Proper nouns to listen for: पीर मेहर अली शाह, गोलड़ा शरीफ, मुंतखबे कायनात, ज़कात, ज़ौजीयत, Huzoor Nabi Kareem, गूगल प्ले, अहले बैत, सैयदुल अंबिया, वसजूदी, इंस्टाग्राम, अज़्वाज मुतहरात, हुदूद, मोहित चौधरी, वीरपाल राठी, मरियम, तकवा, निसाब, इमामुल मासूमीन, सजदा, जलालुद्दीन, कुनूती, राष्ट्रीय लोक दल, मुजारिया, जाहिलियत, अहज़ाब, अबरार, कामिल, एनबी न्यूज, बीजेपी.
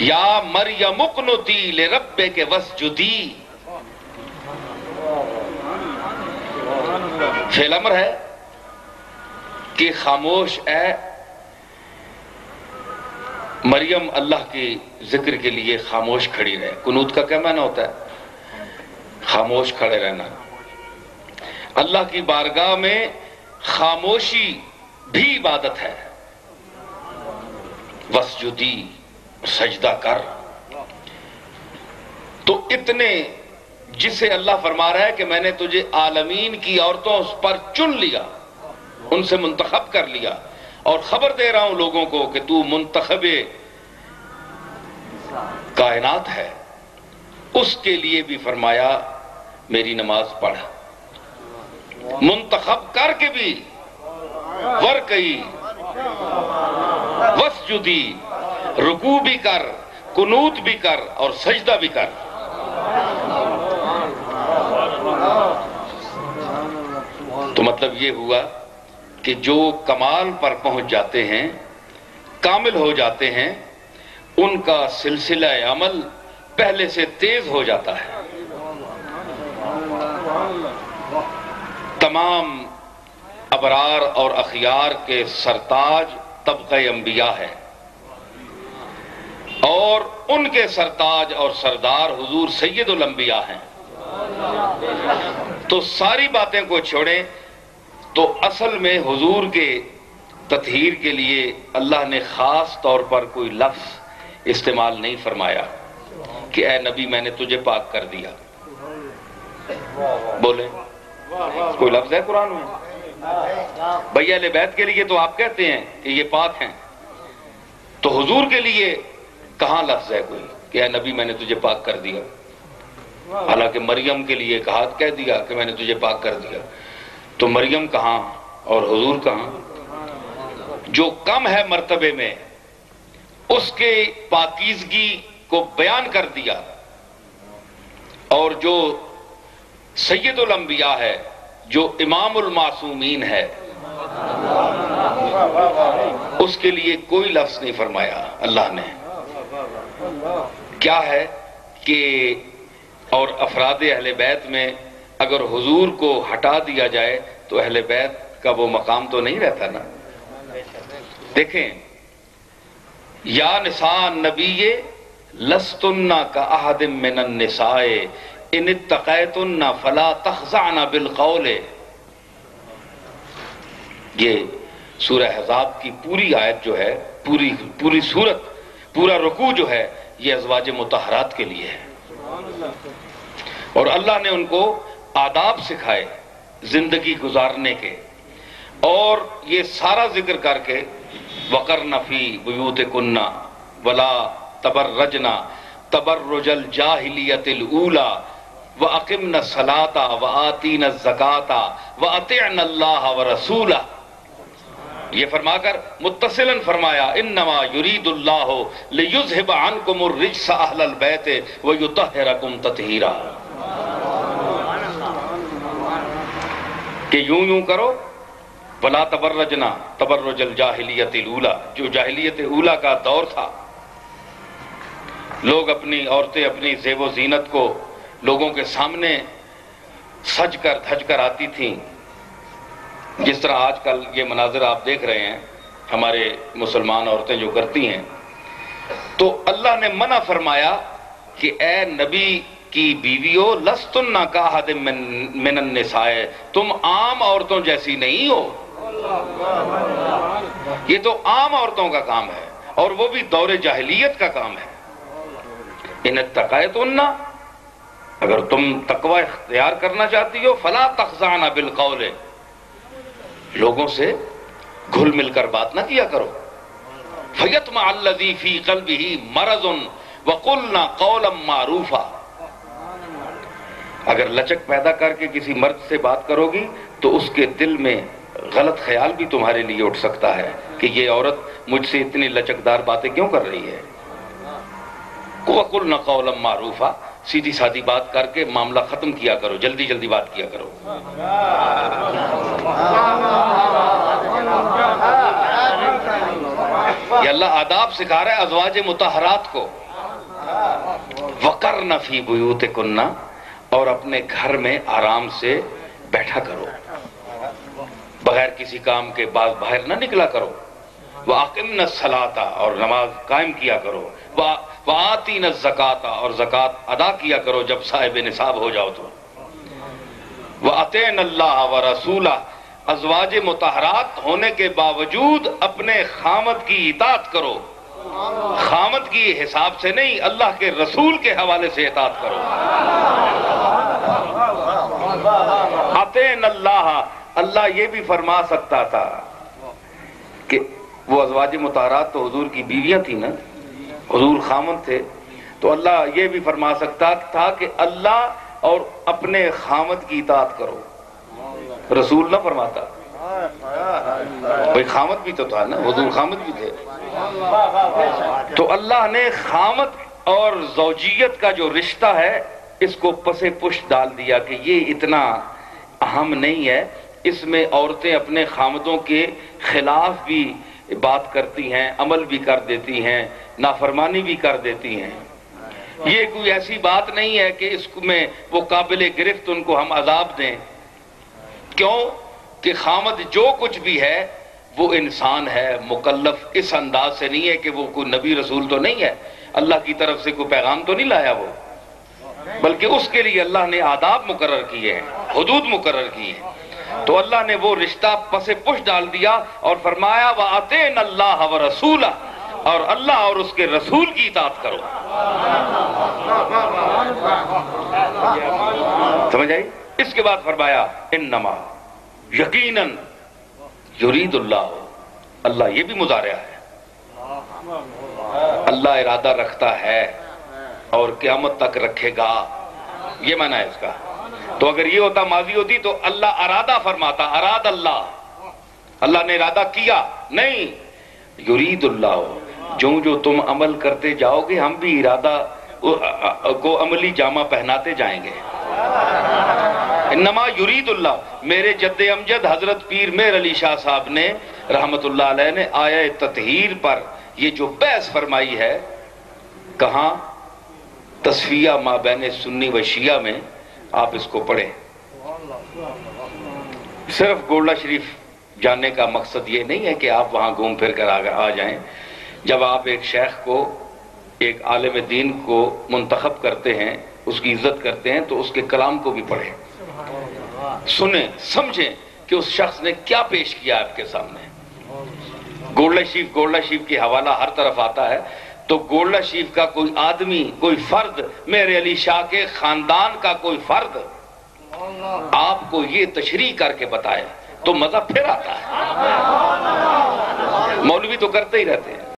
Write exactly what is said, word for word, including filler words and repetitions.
या मरियम कुनूती ले रब्बे के वसजूदी, फेल अमर है कि खामोश है। मरियम अल्लाह के जिक्र के लिए खामोश खड़ी रहे। कुनूत का क्या माना होता है? खामोश खड़े रहना। अल्लाह की बारगाह में खामोशी भी इबादत है। वसजुदी, सजदा कर। तो इतने जिसे अल्लाह फरमा रहा है कि मैंने तुझे आलमीन की औरतों उस पर चुन लिया, उनसे मुंतखब कर लिया, और खबर दे रहा हूं लोगों को कि तू मुंतखबे कायनात है। उसके लिए भी फरमाया मेरी नमाज पढ़, मुंतखब करके भी वर कई वसजुदी, रुकू भी कर, कुनूत भी कर और सजदा भी कर। तो मतलब ये हुआ कि जो कमाल पर पहुंच जाते हैं, कामिल हो जाते हैं, उनका सिलसिला अमल पहले से तेज हो जाता है। तमाम अबरार और अखियार के सरताज तबके अंबिया है, और उनके सरताज और सरदार हुजूर सैयदुल अंबिया हैं। तो सारी बातें को छोड़ें तो असल में हुजूर के ततहीर के लिए अल्लाह ने खास तौर पर कोई लफ्ज इस्तेमाल नहीं फरमाया कि ऐ नबी मैंने तुझे पाक कर दिया। बोले कोई लफ्ज है कुरान में? भैया अहले बैत के लिए तो आप कहते हैं कि ये पाक हैं, तो हुजूर के लिए कहां लफ्ज है कोई कि ऐ नबी मैंने तुझे पाक कर दिया? हालांकि मरियम के लिए कहा, कह दिया कि मैंने तुझे पाक कर दिया। तो मरियम कहां और हुजूर कहां? जो कम है मर्तबे में उसके पाकीजगी को बयान कर दिया, और जो सैयदुल अंबिया है, जो इमामुल मासूमीन है, उसके लिए कोई लफ्ज नहीं फरमाया अल्लाह ने। क्या है कि और अफराद अहले बैत में अगर हुजूर को हटा दिया जाए तो अहले बैत का वो मकाम तो नहीं रहता ना। देखें, या निसान नबीये लस्तुन्ना का अहदम मिनन निसाए इन तकैतुन्ना फला तखजाना बिलकौले। ये सूरह अहज़ाब की पूरी आयत जो है, पूरी पूरी सूरत, पूरा रुकू जो है, ये अज़्वाज मुतहरात के लिए है। और अल्लाह ने उनको आदाब सिखाए जिंदगी गुजारने के, और ये सारा जिक्र करके वक़रना फ़ी बुयूतिकुन्ना वला तबर्रजना तबर्रुजल जाहिलियतिल ऊला व अक़िमना सलाता व आतीना ज़काता व अतिअना अल्लाह व रसूला। ये फरमाकर मुत्तसिलन फरमाया इन्नमा युरीदुल्लाहु लियुज़हिबा अन्कुमुर रिज्सा अहलल बैति व युतहिरकुम तत्हीरा। कि यूं यूं करो, वला तबर्रजना तबर्रुजल जाहिलियतिल ऊला, जो जाहिलियत ऊला का दौर था, लोग अपनी औरतें अपनी ज़ेबो ज़ीनत को लोगों के सामने सज कर धज कर आती थीं। जिस तरह आजकल ये मनाजिर आप देख रहे हैं हमारे मुसलमान औरतें जो करती हैं। तो अल्लाह ने मना फरमाया कि ए नबी की बीवियों लस्तुन्ना का हादिम मिनन निसाए, तुम आम औरतों जैसी नहीं हो। ये तो आम औरतों का काम है, और वो भी दौरे जाहिलियत का काम है। इन तकायतुन्ना, अगर तुम तकवा इख्तियार करना चाहती हो, फला तखजाना बिलकौल, लोगों से घुल मिलकर बात ना किया करो। फयतमा अल्लज़ी फ़ी क़ल्बिही मरज़ुन वक़ुल्ना क़ौलम मारूफ़ा। अगर लचक पैदा करके किसी मर्द से बात करोगी तो उसके दिल में गलत ख्याल भी तुम्हारे लिए उठ सकता है कि ये औरत मुझसे इतनी लचकदार बातें क्यों कर रही है। वक़ुल्ना क़ौलम मारूफ़ा, सीधी सादी बात करके मामला खत्म किया करो, जल्दी जल्दी बात किया करो। ये अल्लाह आदाब सिखा रहा है अज़्वाज मुतहरात को। वक़र नफ़ी बुयूत कुन्ना, और अपने घर में आराम से बैठा करो, बगैर किसी काम के बाद बाहर ना निकला करो। वाकिम न सलाता, और नमाज कायम किया करो। वा वाती न ज़काता, और ज़कात अदा किया करो जब साहिब निसाब हो जाओ तो। वातेन अल्लाह व रसूला, अज़्वाज मुतहरात होने के बावजूद अपने खामद की इताअत करो। खामद की हिसाब से नहीं, अल्लाह के रसूल के हवाले से इताअत करो। अतेन अल्लाह, अल्लाह ये भी फरमा सकता था कि वो अज़्वाज मुतहरात तो हुजूर की बीवियां थी ना, हुजूर खामद थे, तो अल्लाह ये भी फरमा सकता था कि अल्लाह और अपने खामद की इताअत करो। रसूल ना फरमाता, भाई खामद भी तो था ना, हुजूर खामद भी थे। तो अल्लाह ने खामद और ज़ौजीयत का जो रिश्ता है इसको पसे पुष्ट डाल दिया कि ये इतना अहम नहीं है, इसमें औरतें अपने खामदों के खिलाफ भी बात करती हैं, अमल भी कर देती हैं, नाफरमानी भी कर देती हैं। ये कोई ऐसी बात नहीं है कि इसमें वो काबिल गिरफ्त उनको हम अज़ाब दें, क्यों कि खामद जो कुछ भी है वो इंसान है, मुकल्लफ इस अंदाज से नहीं है कि वो कोई नबी रसूल तो नहीं है, अल्लाह की तरफ से कोई पैगाम तो नहीं लाया वो, बल्कि उसके लिए अल्लाह ने आदाब मुकर्रर किए हैं, हुदूद मुकर्रर किए हैं। तो अल्लाह ने वो रिश्ता पसे पुष्ट डाल दिया और फरमाया व अतेन अल्लाह व रसूला, और अल्लाह और उसके रसूल की इताअत करो। समझ आई? इसके बाद फरमाया इन्नमा यकीनन युरीदुल्लाह, अल्लाह ये भी मुजारिया है, अल्लाह इरादा रखता है और क़यामत तक रखेगा, ये माना है इसका। तो अगर ये होता माजी होती तो अल्लाह अरादा फरमाता, अराद अल्लाह, अल्लाह ने इरादा किया। नहीं, युरीदुल्लाह, जो जो तुम अमल करते जाओगे हम भी इरादा को अमली जामा पहनाते जाएंगे। इन्नमा युरीदुल्लाह, मेरे जद्दे अमजद हजरत पीर मेहर अली शाह साहब ने रहमतुल्लाह अलैह ने आया ततहीर पर ये जो बहस फरमाई है, कहा तस्फिया माबैने सुन्नी व शिया में, आप इसको पढ़ें। सिर्फ गोलड़ा शरीफ जाने का मकसद ये नहीं है कि आप वहाँ घूम फिर कर आ जाएं। जब आप एक शेख को, एक आलिम दीन को मुंतखब करते हैं, उसकी इज्जत करते हैं, तो उसके कलाम को भी पढ़ें, सुने, समझें कि उस शख्स ने क्या पेश किया आपके सामने। गोलड़ा शरीफ, गोलड़ा शरीफ के हवाला हर तरफ आता है, तो गोलड़ा शरीफ का कोई आदमी, कोई फर्द, मेरे अली शाह के खानदान का कोई फर्द आपको ये तशरीह करके बताए तो मजा फिर आता है। मौलवी तो करते ही रहते हैं।